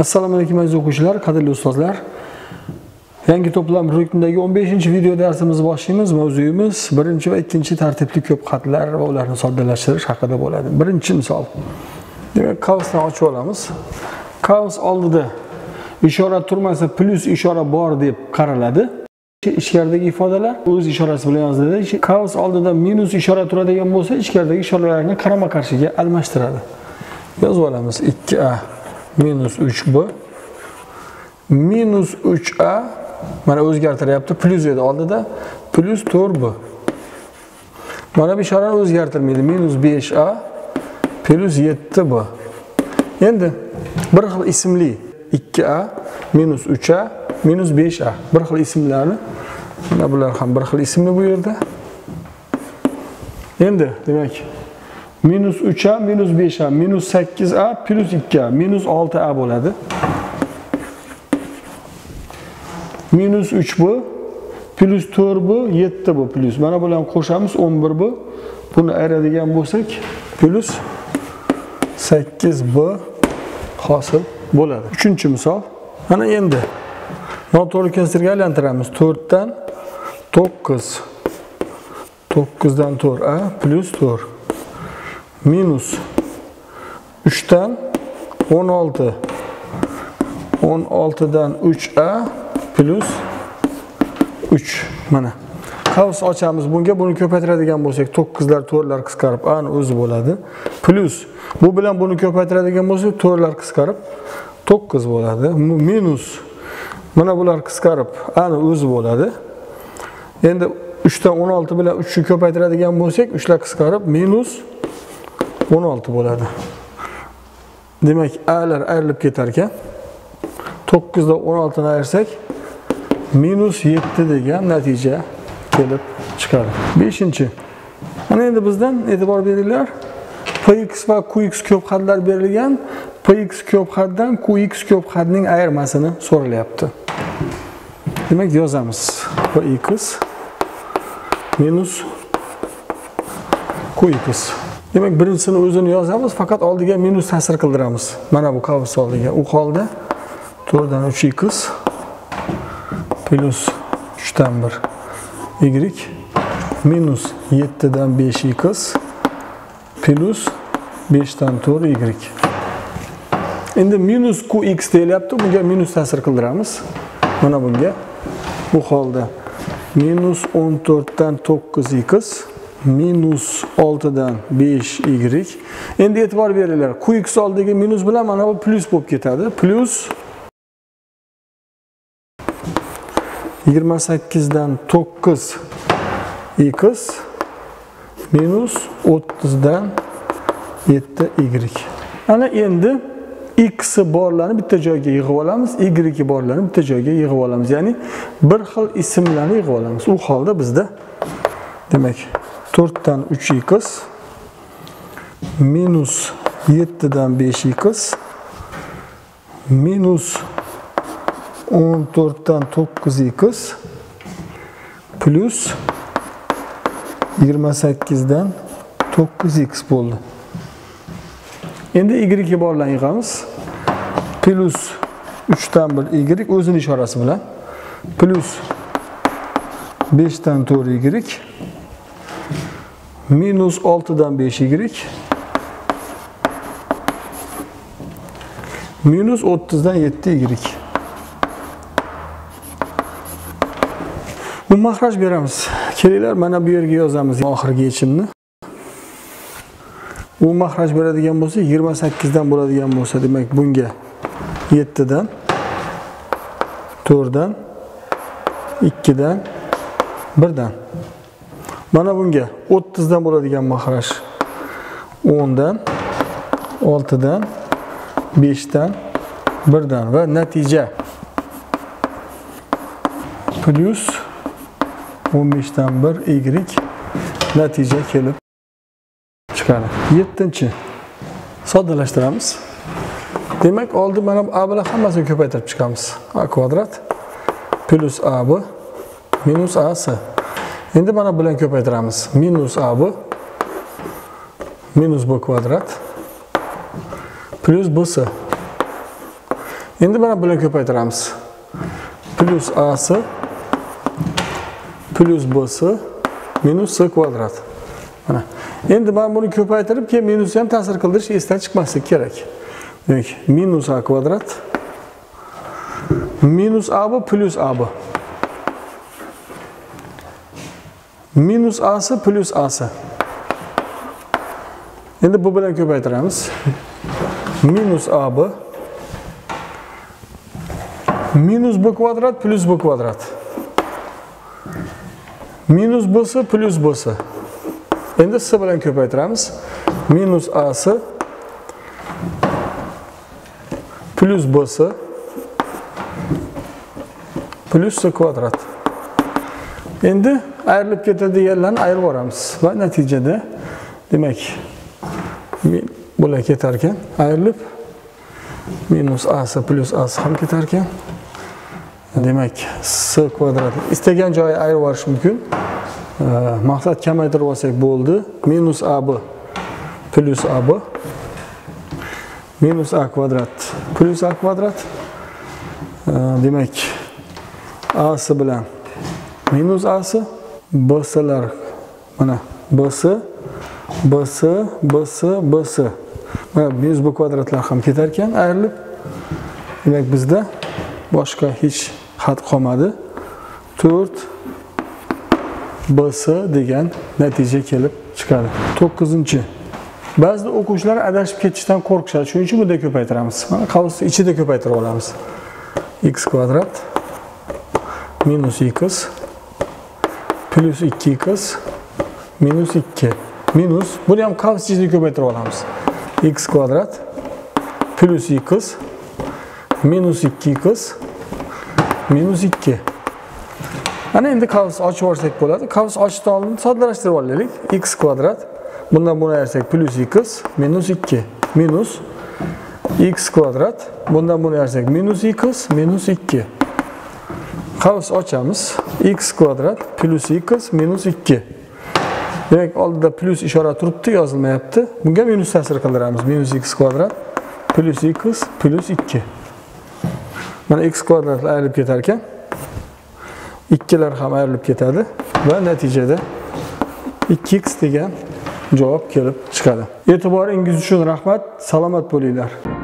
Assalamu alaikum aziz o'quvchilar, qadrli ustozlar. Yangi to'plam ruknidagi 15-video dersimiz boshlaymiz. Mavzuyimiz 1 va 2 tartibli ko'p qatlar va ularni soddalashtirish haqida bo'ladi. 1-misol. Demak, qavsni ochib olamiz. Qavs oldida ishora turmasa plus ishora bor deb qaraladi. Ichkaridagi ifodalar o'z ishorasi bilan yoziladi. Qavs oldida minus ishora turadigan bo'lsa, ichkaridagi ishoralarni qarama-qarshiga almashtiradi. Yozib olamiz. 2a minus 3b minus 3a mana o'zgartiryapti. Plus edi oldida. Plus 4b. Mana bu ishorani o'zgartirmaydi. Minus 5a plus 7b. Endi bir xil ismli 2a minus 3a minus 5a. Bir xil ismlarni. Mana bular ham bir xil ismli bu yerda. Endi demak minus 3a minus 5a minus 8a plus 2a minus 6a bo'ladi. Minus 3b plus 4b 7b plus. Mana bularni qo'shamiz 11b. Buni ayiradigan bo'lsak plus 8b hosil bo'ladi. 3-misol. Mana endi noto'g'ri kesirga aylantiramiz. 4 dan 9. 9 dan 4a plus 4. Minus 3 dan 16. 16 dan 3a plus 3. Mana qavs ochamiz bunga, buni ko'paytiradigan bo'lsak 9lar 4lar qisqarib a ni o'zi bo'ladi. Plus bu bilan buni ko'paytiradigan bo'lsak 4lar qisqarib 9 bo'ladi. Minus mana bular qisqarib a ni o'zi bo'ladi. Endi 3 dan 16 bilan 3 ni ko'paytiradigan bo'lsak 3 lar qisqarib minus 16 bo'ladi. Demak a'lar ayrilib ketar ekan. 9 dan 16 ni ayirsak minus 7 degan natija kelib chiqadi. 5. Mana endi bizdan e'tibor beringlar. Px va Qx ko'p xatlar berilgan. Px ko'p xatdan Qx ko'p xatning ayirmasini so'ralyapti. Demak yozamiz. Px minus Qx. Demak birinchisini o'zini yozamiz, faqat oldiga minus ta'sir qildiramiz. Mana bu qavs oldiga. U holda 4 dan 3x plus 3 dan 1 y minus 7 dan 5x plus 5 dan 4 y. Endi minus qx deyilyapti, bunga minus ta'sir qildiramiz. Mana bunga. Bu holda minus 14 dan 9x minus 6 dan 5 y. Endi e'tibor beringlar, qx oldidagi minus bilan mana bu plus bo'lib ketadi. Plus 28 dan 9 x minus 30 dan 7 y. Ana endi x'i borlarni bitta joyga yig'ib olamiz, y'i borlarni bitta joyga yig'ib olamiz. Ya'ni bir xil ismlarni yig'ib olamiz. U holda bizda demak 4 dan 3 x minus 7 dan 5 x minus 14'ten 9x plus 28'den 9x bo'ldi. Endi y bor bilan yig'amiz. Plus 3'ten 1 y o'zining ishorasi bilan. Plus 5'ten 4 y minus 6'dan 5 y minus 30'dan 7 y. Bu mahraj beramiz. Kelinglar mana bu yerga yozamiz oxirgi yechimni. Bu mahraj beradigan bo'lsa 28 dan bo'ladigan bo'lsa, demak bunga 7 dan 4 dan 2 dan 1 dan. Mana bunga 30 dan bo'ladigan mahraj 10 dan 6 dan 5 dan 1 dan va natija plus 15'den 1 y natija kelib chiqadi. 7. Soddalashtiramiz. Demak, oldi mana bu a bilan hammasini ko'paytirib chiqamiz. A kvadrat plus ab minus as. Endi mana bilan ko'paytiramiz. Minus ab minus b kvadrat plus bs. Endi mana bilan ko'paytiramiz. Plus AC plus BC minus C kvadrat. Mana. Endi mana buni ko'paytirib, keyin minusni ham ta'sir qildirish esdan chiqmasligi kerak. Demak, minus A kvadrat minus AB plus AB. Minus AC plus AC. Endi bu bilan ko'paytiramiz. Minus AB minus B kvadrat plus B kvadrat. Minus BC plus BC. Endi C bilan ko'paytiramiz. Minus AC plus BC plus C kvadrat. Endi ayrilib ketadiganlarni ayirib olamiz va natijada demak bular ketarkan, ayrilib minus AC plus AC ham ketarkan. Demak, C kvadrat. İstegan joyi ayirib borish mümkün. Maqsad kamaytirib olsak bo'ldi. Minus AB plus AB minus A kvadrat plus A kvadrat. Demak, AC bilan minus AC, BC'lar mana BC BC, BC, BC. Mana minus bu kvadratlar ham ketarkan, ayrilib. Demak, bizda boshqa hech xat qolmadi. 4 BC degan natija kelib chiqadi. 9. Ba'zi o'quvchilar adashib ketishdan qo'rqishadi. Shuning uchun bunda ko'paytiramiz. Mana qavs ichida ko'paytirib olamiz. X kvadrat minus x plus 2x minus 2. Minus, buni ham qavs ichida ko'paytirib olamiz. X kvadrat plus x minus 2x minus 2. Mana endi qavs ochib olsak bo'ladi. Qavs ochishdan oldin soddalashtirib olaylik. X kvadrat bundan buni ayirsak plus x minus 2 minus x kvadrat bundan buni ayirsak minus x minus 2. Qavs ochamiz. X kvadrat plus x minus 2. Demek oldida plus ishora turibdi, yozilmayapti. Bunga minus ta'sir qildiramiz. Minus x kvadrat plus x plus 2. Mana x kvadratlar ayrilib ketar ekan, 2lar ham ayrilib ketadi va natijada 2x degan javob kelib chiqadi. E'tiboringiz uchun rahmat, salomat bo'linglar.